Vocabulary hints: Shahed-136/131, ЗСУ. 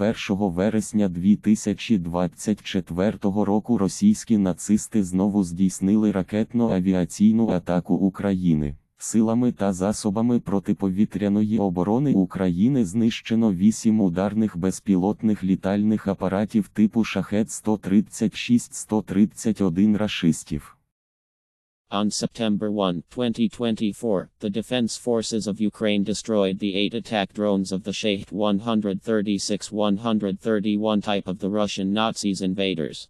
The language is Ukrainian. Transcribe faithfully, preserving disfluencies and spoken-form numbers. першого вересня дві тисячі двадцять четвертого року російські нацисти знову здійснили ракетно-авіаційну атаку України. Силами та засобами протиповітряної оборони України знищено вісім ударних безпілотних літальних апаратів типу Шахед сто тридцять шість сто тридцять один рашистів. On September first, twenty twenty-four, the Defense Forces of Ukraine destroyed the eight attack drones of the Shahed one thirty-six one thirty-one type of the Russian Nazis invaders.